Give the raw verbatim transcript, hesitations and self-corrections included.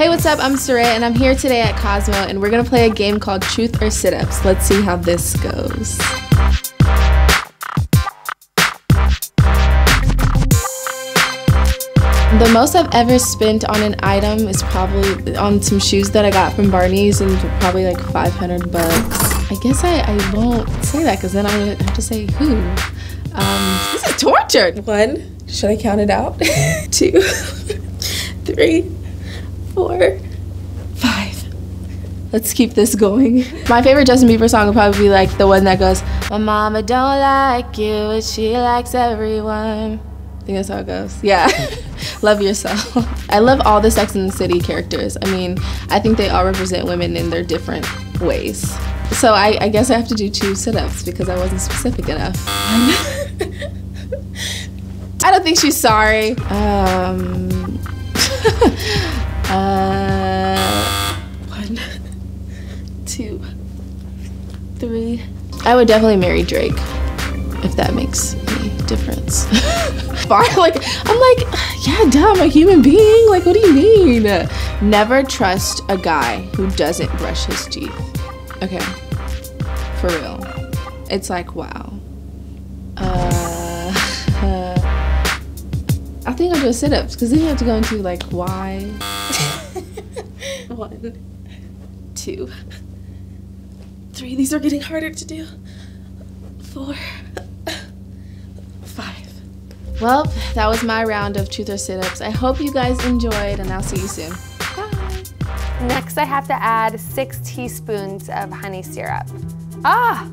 Hey, what's up? I'm Serayah and I'm here today at Cosmo and we're gonna play a game called Truth or Sit-Ups. Let's see how this goes. The most I've ever spent on an item is probably on some shoes that I got from Barney's and probably like five hundred bucks. I guess I, I won't say that because then I would have to say who. Um, this is torture. One, should I count it out? Two, three. Four, five. Let's keep this going. My favorite Justin Bieber song would probably be like the one that goes, "My mama don't like you, but she likes everyone." I think that's how it goes. Yeah. Love yourself. I love all the Sex and the City characters. I mean, I think they all represent women in their different ways. So I, I guess I have to do two sit-ups because I wasn't specific enough. I don't think she's sorry. Um. Uh, one, two, three. I would definitely marry Drake, if that makes any difference. Far, like, I'm like, yeah, duh, I'm a human being. Like, what do you mean? Never trust a guy who doesn't brush his teeth. Okay, for real. It's like, wow. Uh, uh I think I'll do sit-ups, because then you have to go into like, why? One, two, three. These are getting harder to do. Four, five. Well, that was my round of truth or sit-ups. I hope you guys enjoyed, and I'll see you soon. Bye. Next, I have to add six teaspoons of honey syrup. Ah!